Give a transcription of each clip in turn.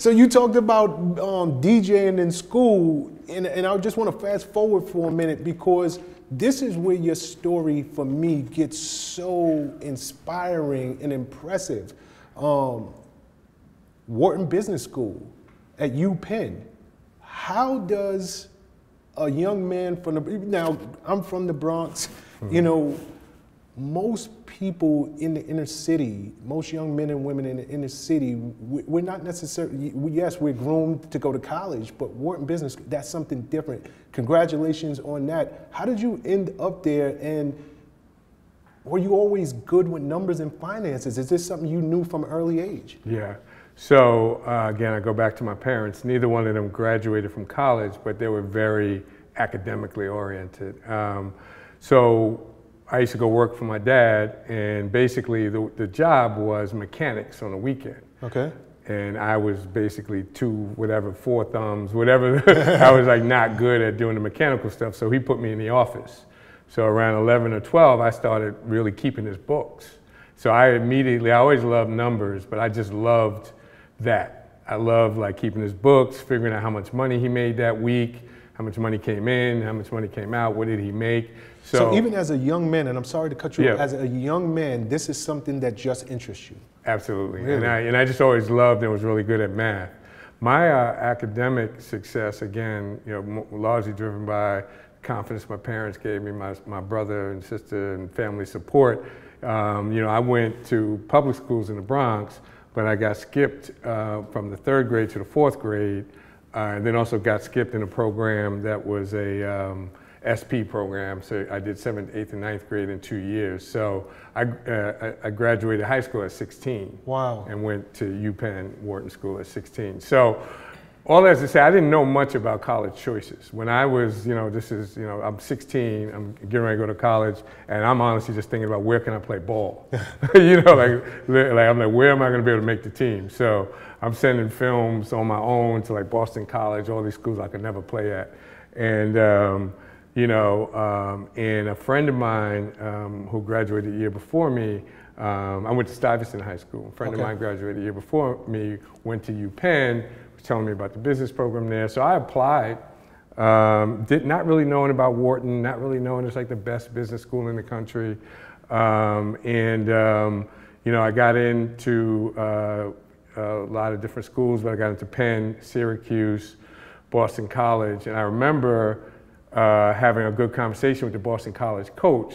So you talked about DJing in school, and I just want to fast forward for a minute, because this is where your story for me gets so inspiring and impressive. Wharton Business School at UPenn. How does a young man from the, now I'm from the Bronx, you know, most people in the inner city, most young men and women in the inner city, we're not necessarily, yes, we're groomed to go to college, but Wharton Business, that's something different. Congratulations on that. How did you end up there, and were you always good with numbers and finances? Is this something you knew from an early age? Yeah. So again, I go back to my parents. Neither one of them graduated from college, but they were very academically oriented. So I used to go work for my dad, and basically the job was mechanics on the weekend. Okay. And I was basically four thumbs, whatever. I was like not good at doing the mechanical stuff, so he put me in the office. So around 11 or 12, I started really keeping his books. So I always loved numbers, but I just loved that. I loved like keeping his books, figuring out how much money he made that week, how much money came in, how much money came out, what did he make. So even as a young man, and I'm sorry to cut you off, as a young man, this is something that just interests you. Absolutely. Really? And I just always loved and was really good at math. My academic success, again, you know, largely driven by confidence my parents gave me, my brother and sister and family support. You know, I went to public schools in the Bronx, but I got skipped from the 3rd grade to the 4th grade, and then also got skipped in a program that was a SP program, so I did 7th, 8th, and 9th grade in 2 years. So I graduated high school at 16. Wow. And went to UPenn Wharton School at 16. So all that is to say, I didn't know much about college choices. When I was, you know, I'm 16, I'm getting ready to go to college, and I'm honestly just thinking about where can I play ball? You know, I'm like, where am I going to be able to make the team? So I'm sending films on my own to like Boston College, all these schools I could never play at. And you know, and a friend of mine who graduated a year before me, I went to Stuyvesant High School. A friend of mine graduated a year before me, went to UPenn, was telling me about the business program there. So I applied, did not really knowing about Wharton, not really knowing it's like the best business school in the country. You know, I got into a lot of different schools, but I got into Penn, Syracuse, Boston College, and I remember having a good conversation with the Boston College coach.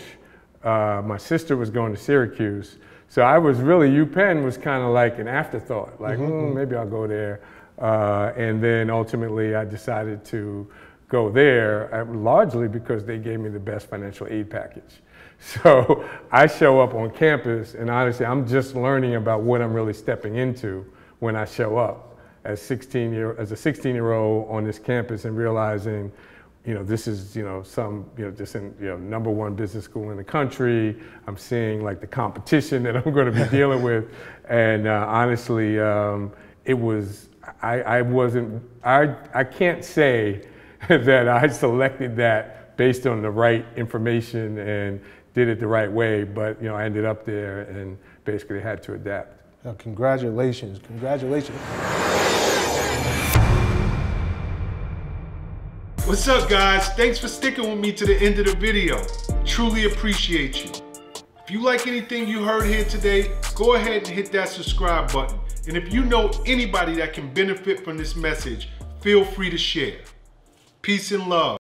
My sister was going to Syracuse. So I was really, UPenn was kind of like an afterthought, like maybe I'll go there. And then ultimately I decided to go there largely because they gave me the best financial aid package. So I show up on campus, and honestly, I'm just learning about what I'm really stepping into when I show up as, a 16-year-old on this campus, and realizing, you know, this is, you know, number one business school in the country. I'm seeing like the competition that I'm going to be dealing with. And honestly, it was, I can't say that I selected that based on the right information and did it the right way, but, you know, I ended up there and basically had to adapt. Now, congratulations, congratulations. What's up, guys? Thanks for sticking with me to the end of the video. Truly appreciate you. If you like anything you heard here today, go ahead and hit that subscribe button. And if you know anybody that can benefit from this message, feel free to share. Peace and love.